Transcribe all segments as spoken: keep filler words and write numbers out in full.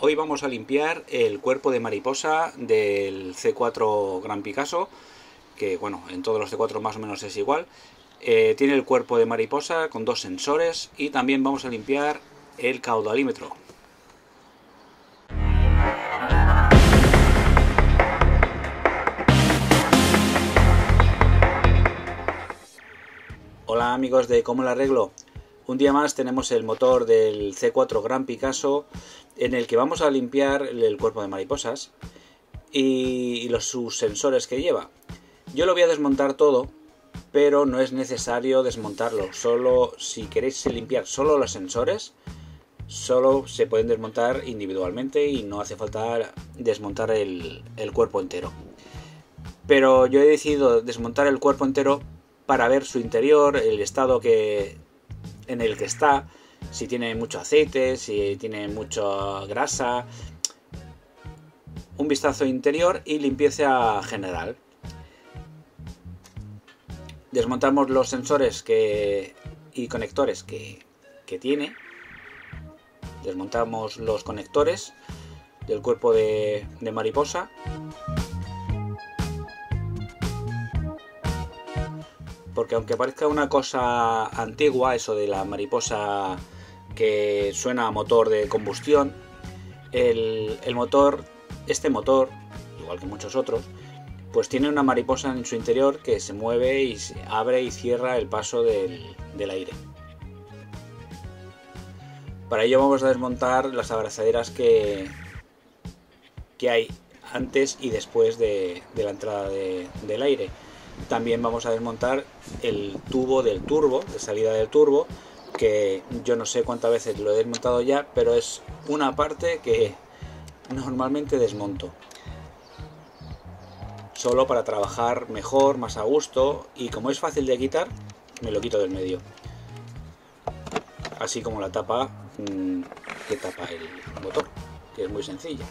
Hoy vamos a limpiar el cuerpo de mariposa del C cuatro Grand Picasso, que bueno, en todos los C cuatro más o menos es igual. Eh, tiene el cuerpo de mariposa con dos sensores y también vamos a limpiar el caudalímetro. Hola amigos de Cómo lo Arreglo. Un día más tenemos el motor del C cuatro Grand Picasso en el que vamos a limpiar el cuerpo de mariposas y los, sus sensores que lleva. Yo lo voy a desmontar todo, pero no es necesario desmontarlo. Solo si queréis limpiar solo los sensores, solo se pueden desmontar individualmente y no hace falta desmontar el, el cuerpo entero. Pero yo he decidido desmontar el cuerpo entero para ver su interior, el estado que... en el que está, si tiene mucho aceite, si tiene mucha grasa, un vistazo interior y limpieza general. Desmontamos los sensores que, y conectores que, que tiene, desmontamos los conectores del cuerpo de, de mariposa. Porque aunque parezca una cosa antigua, eso de la mariposa que suena a motor de combustión, el, el motor, este motor, igual que muchos otros, pues tiene una mariposa en su interior que se mueve y se abre y cierra el paso del, del aire. Para ello vamos a desmontar las abrazaderas que, que hay antes y después de, de la entrada de, del aire. También vamos a desmontar el tubo del turbo, de salida del turbo, que yo no sé cuántas veces lo he desmontado ya, pero es una parte que normalmente desmonto. Solo para trabajar mejor, más a gusto, y como es fácil de quitar, me lo quito del medio. Así como la tapa que tapa el motor, que es muy sencilla.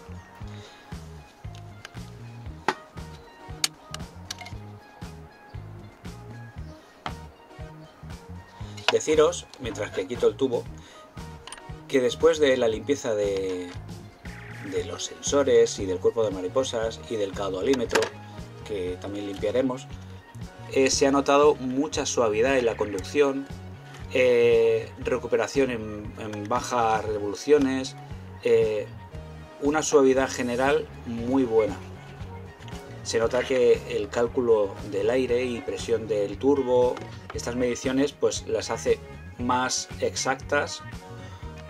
Deciros, mientras que quito el tubo, que después de la limpieza de, de los sensores y del cuerpo de mariposas y del caudalímetro, que también limpiaremos, eh, se ha notado mucha suavidad en la conducción, eh, recuperación en, en bajas revoluciones, eh, una suavidad general muy buena. Se nota que el cálculo del aire y presión del turbo, estas mediciones pues las hace más exactas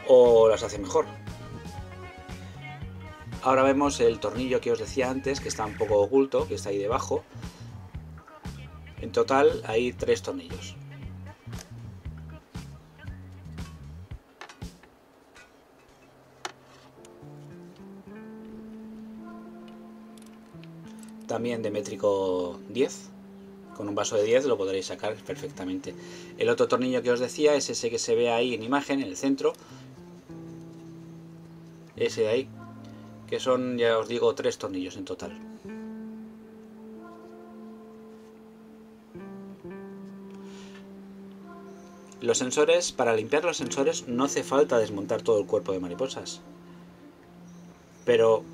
o las hace mejor. Ahora vemos el tornillo que os decía antes, que está un poco oculto, que está ahí debajo. En total hay tres tornillos. También de métrico diez, con un vaso de diez lo podréis sacar perfectamente. El otro tornillo que os decía es ese que se ve ahí en imagen, en el centro, ese de ahí, que son, ya os digo, tres tornillos en total. Los sensores, para limpiar los sensores no hace falta desmontar todo el cuerpo de mariposas, pero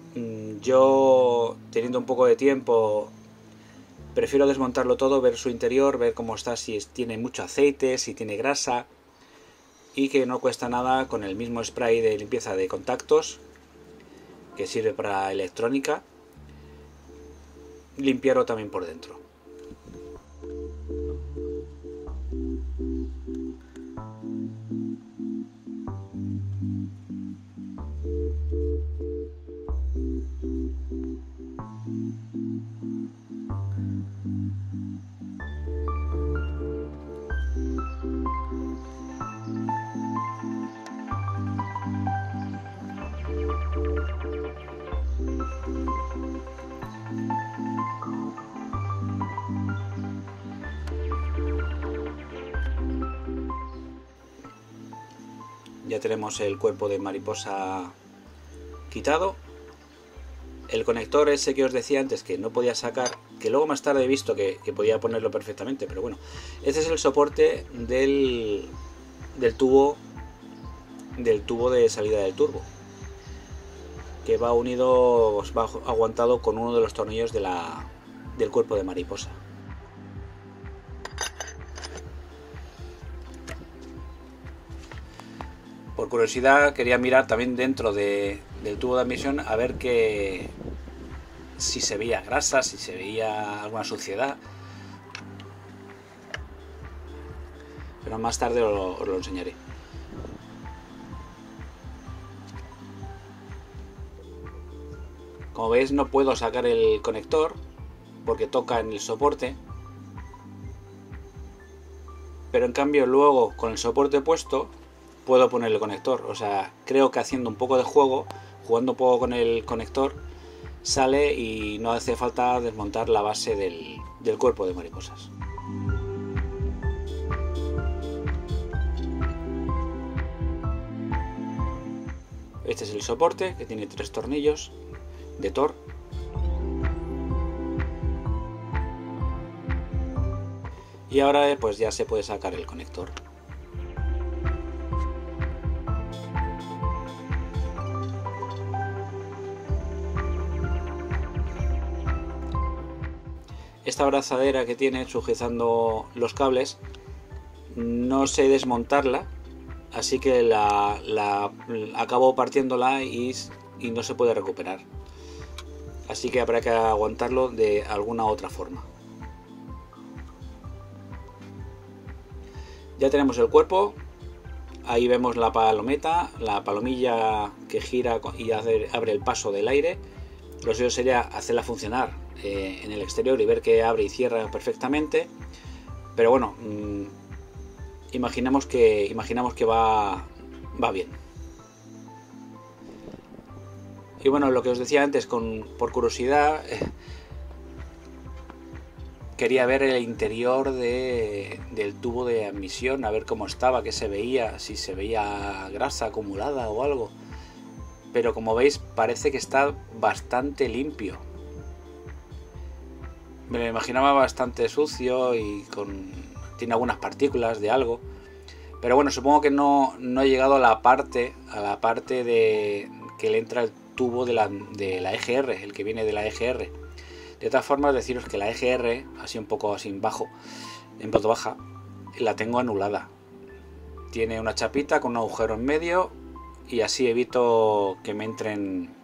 yo, teniendo un poco de tiempo, prefiero desmontarlo todo, ver su interior, ver cómo está, si tiene mucho aceite, si tiene grasa, y que no cuesta nada con el mismo spray de limpieza de contactos, que sirve para electrónica, limpiarlo también por dentro. Ya tenemos el cuerpo de mariposa quitado. El conector ese que os decía antes que no podía sacar, que luego más tarde he visto que, que podía ponerlo perfectamente, pero bueno, este es el soporte del, del tubo del tubo de salida del turbo. que va unido, va aguantado con uno de los tornillos de la, del cuerpo de mariposa. Por curiosidad quería mirar también dentro de, del tubo de admisión a ver que, si se veía grasa, si se veía alguna suciedad. Pero más tarde os, os lo enseñaré. Como veis, no puedo sacar el conector porque toca en el soporte. Pero en cambio luego con el soporte puesto puedo poner el conector. O sea, creo que haciendo un poco de juego, jugando un poco con el conector, sale y no hace falta desmontar la base del, del cuerpo de mariposas. Este es el soporte, que tiene tres tornillos de Thor. Y ahora pues ya se puede sacar el conector. Esta abrazadera que tiene sujetando los cables, no sé desmontarla, así que la, la, la acabo partiéndola y, y no se puede recuperar. Así que habrá que aguantarlo de alguna otra forma. Ya tenemos el cuerpo, ahí vemos la palometa, la palomilla que gira y hace, abre el paso del aire. Lo suyo sería hacerla funcionar eh, en el exterior y ver que abre y cierra perfectamente, pero bueno, mmm, imaginamos que, imaginamos que va, va bien. Y bueno, lo que os decía antes, con, por curiosidad, eh, quería ver el interior de, del tubo de admisión, a ver cómo estaba, qué se veía, si se veía grasa acumulada o algo. Pero como veis parece que está bastante limpio. Me lo imaginaba bastante sucio y con, tiene algunas partículas de algo. Pero bueno, supongo que no, no he llegado a la parte, a la parte de que le entra el tubo de la, de la E G R, el que viene de la E G R. De todas formas, deciros que la E G R, así un poco así en bajo, en plato baja, la tengo anulada. Tiene una chapita con un agujero en medio, y así evito que me entren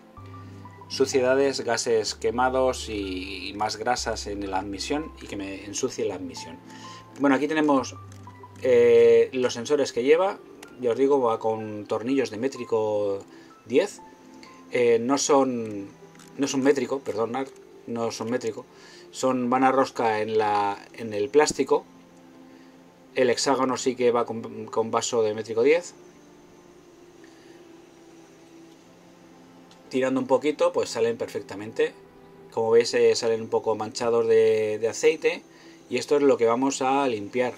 suciedades, gases quemados y más grasas en la admisión y que me ensucie la admisión. Bueno, aquí tenemos eh, los sensores que lleva. Ya os digo, va con tornillos de métrico diez. Eh, no son no son métrico, perdón, no son métrico. Son, van a rosca en, la, en el plástico. El hexágono sí que va con, con vaso de métrico diez. Tirando un poquito pues salen perfectamente, como veis eh, salen un poco manchados de, de aceite, y esto es lo que vamos a limpiar,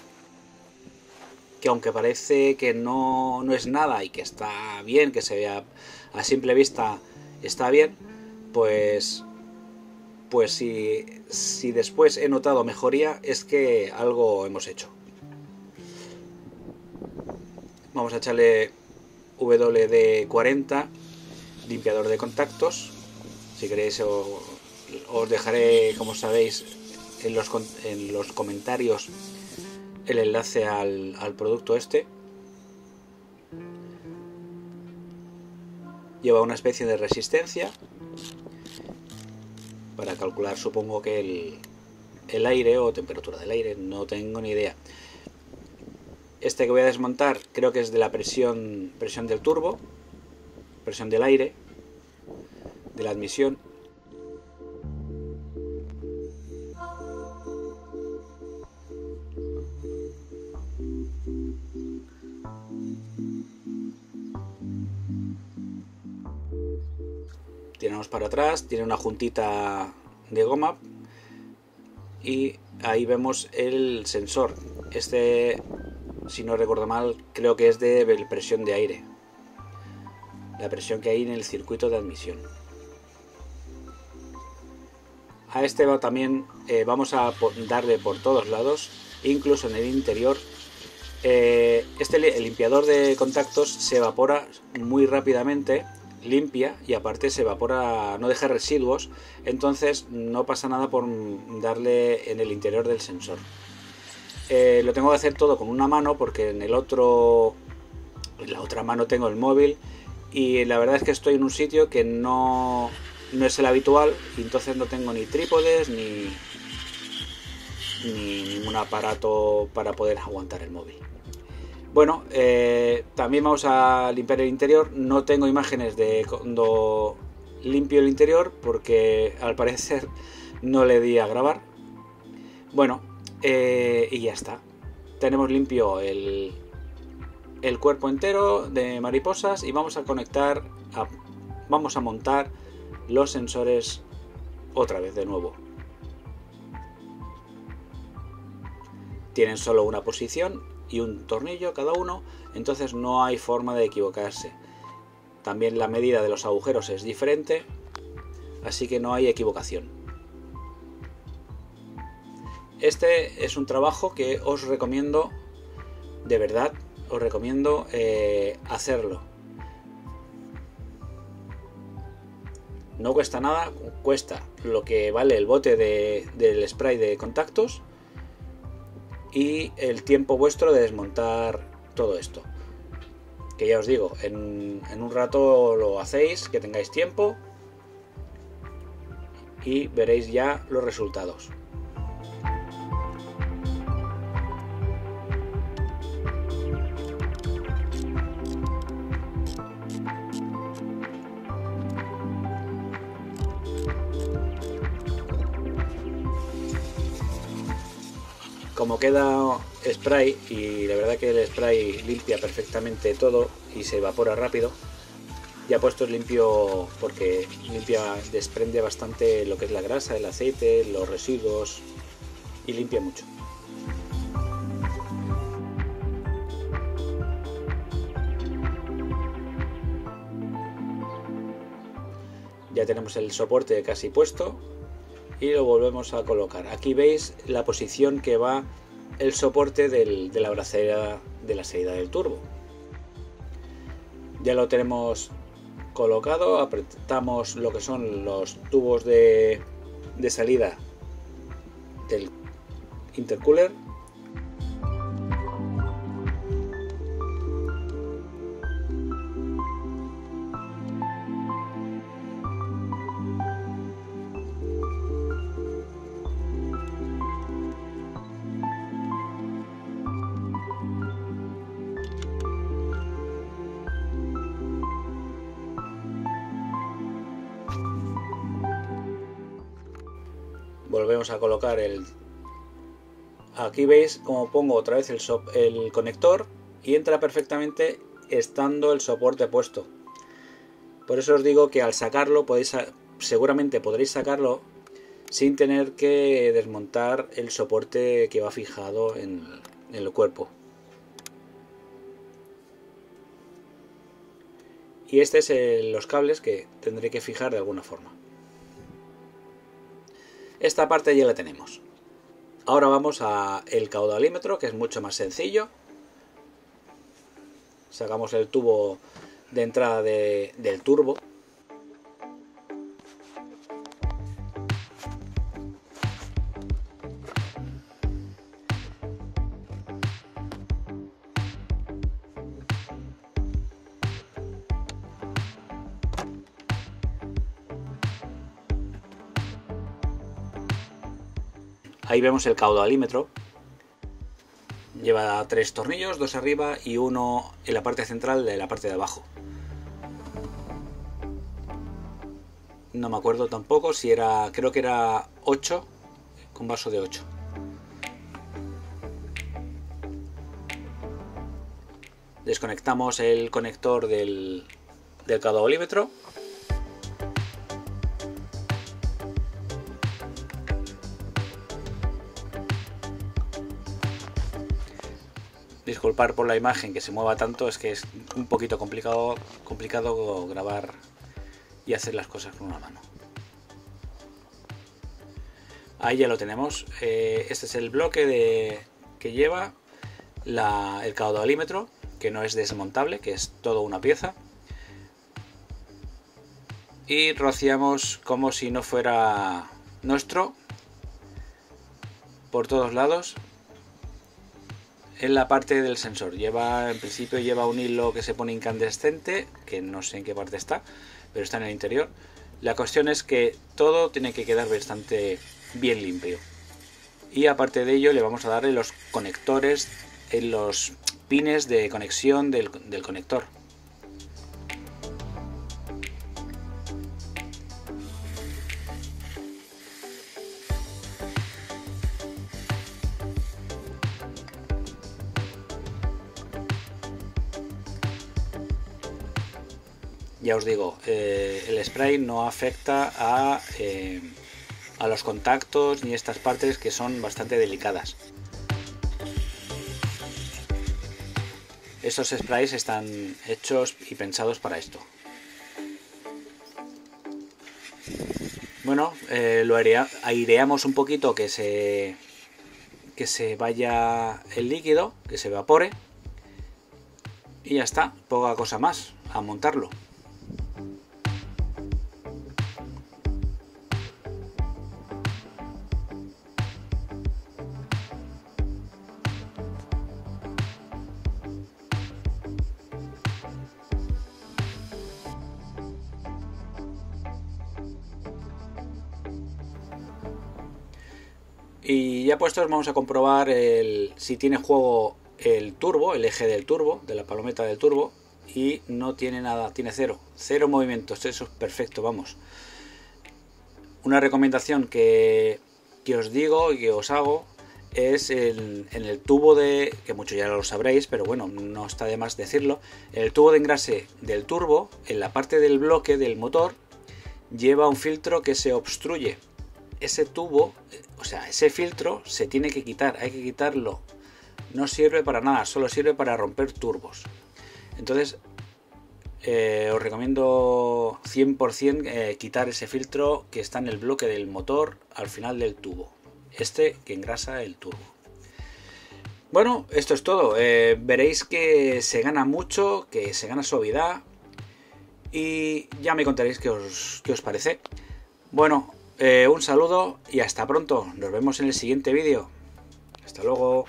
que aunque parece que no, no es nada y que está bien, que se vea a simple vista está bien, pues pues si, si después he notado mejoría es que algo hemos hecho. Vamos a echarle W D cuarenta, limpiador de contactos. Si queréis o, os dejaré, como sabéis, en los, en los comentarios el enlace al, al producto este. Lleva una especie de resistencia para calcular, supongo que el, el aire o temperatura del aire, no tengo ni idea. Este que voy a desmontar creo que es de la presión, presión del turbo, presión del aire, de la admisión. Tiramos para atrás, tiene una juntita de goma y ahí vemos el sensor. Este, si no recuerdo mal, creo que es de presión de aire. La presión que hay en el circuito de admisión. A este va también eh, vamos a darle por todos lados, incluso en el interior. Eh, este el limpiador de contactos se evapora muy rápidamente, limpia y aparte se evapora, no deja residuos, entonces no pasa nada por darle en el interior del sensor. Eh, lo tengo que hacer todo con una mano porque en el otro, en la otra mano tengo el móvil y la verdad es que estoy en un sitio que no, no es el habitual y entonces no tengo ni trípodes ni, ni ningún aparato para poder aguantar el móvil. Bueno, eh, también vamos a limpiar el interior. No tengo imágenes de cuando limpio el interior porque al parecer no le di a grabar. Bueno, eh, y ya está. Tenemos limpio el, el cuerpo entero de mariposas y vamos a conectar, a, vamos a montar los sensores otra vez de nuevo. Tienen solo una posición y un tornillo cada uno, entonces no hay forma de equivocarse. También la medida de los agujeros es diferente, así que no hay equivocación. Este es un trabajo que os recomiendo, de verdad, os recomiendo eh, hacerlo. No cuesta nada, cuesta lo que vale el bote de, del spray de contactos y el tiempo vuestro de desmontar todo esto, que ya os digo, en, en un rato lo hacéis, que tengáis tiempo y veréis ya los resultados. Como queda spray, y la verdad que el spray limpia perfectamente todo y se evapora rápido, ya puesto es limpio porque limpia, desprende bastante lo que es la grasa, el aceite, los residuos y limpia mucho. Ya tenemos el soporte casi puesto y lo volvemos a colocar. Aquí veis la posición que va el soporte del, de la bracera de la salida del turbo. Ya lo tenemos colocado, apretamos lo que son los tubos de, de salida del intercooler. Volvemos a colocar el... Aquí veis como pongo otra vez el, so... el conector y entra perfectamente estando el soporte puesto. Por eso os digo que al sacarlo podéis, seguramente podréis sacarlo sin tener que desmontar el soporte que va fijado en, en el cuerpo. Y este es el... los cables que tendré que fijar de alguna forma. Esta parte ya la tenemos. Ahora vamos al caudalímetro, que es mucho más sencillo. Sacamos el tubo de entrada de, del turbo. Ahí vemos el caudalímetro, lleva tres tornillos, dos arriba y uno en la parte central de la parte de abajo. No me acuerdo tampoco si era, creo que era ocho, con vaso de ocho. Desconectamos el conector del, del caudalímetro. Disculpar por la imagen que se mueva tanto, es que es un poquito complicado, complicado grabar y hacer las cosas con una mano. Ahí ya lo tenemos. Este es el bloque de, que lleva la, el caudalímetro, que no es desmontable, que es todo una pieza. y rociamos como si no fuera nuestro por todos lados. En la parte del sensor lleva, en principio lleva un hilo que se pone incandescente, que no sé en qué parte está, pero está en el interior. La cuestión es que todo tiene que quedar bastante bien limpio, y aparte de ello le vamos a dar en los conectores, en los pines de conexión del, del conector. Ya os digo, eh, el spray no afecta a, eh, a los contactos ni estas partes que son bastante delicadas. Estos sprays están hechos y pensados para esto. Bueno, eh, lo aire, aireamos un poquito, que se, que se vaya el líquido, que se evapore, y ya está, poca cosa más, a montarlo. Y ya puestos, vamos a comprobar el, si tiene juego el turbo, el eje del turbo, de la palometa del turbo, y no tiene nada, tiene cero, cero movimientos, eso es perfecto, vamos. Una recomendación que, que os digo y que os hago es en, en el tubo de, que muchos ya lo sabréis, pero bueno, no está de más decirlo, el tubo de engrase del turbo, en la parte del bloque del motor, lleva un filtro que se obstruye. Ese tubo, o sea, ese filtro se tiene que quitar, hay que quitarlo. No sirve para nada, solo sirve para romper turbos. Entonces, eh, os recomiendo cien por cien eh, quitar ese filtro que está en el bloque del motor al final del tubo. Este que engrasa el turbo. Bueno, esto es todo. Eh, veréis que se gana mucho, que se gana suavidad. Y ya me contaréis qué os, qué os parece. Bueno. Eh, un saludo y hasta pronto. Nos vemos en el siguiente vídeo. Hasta luego.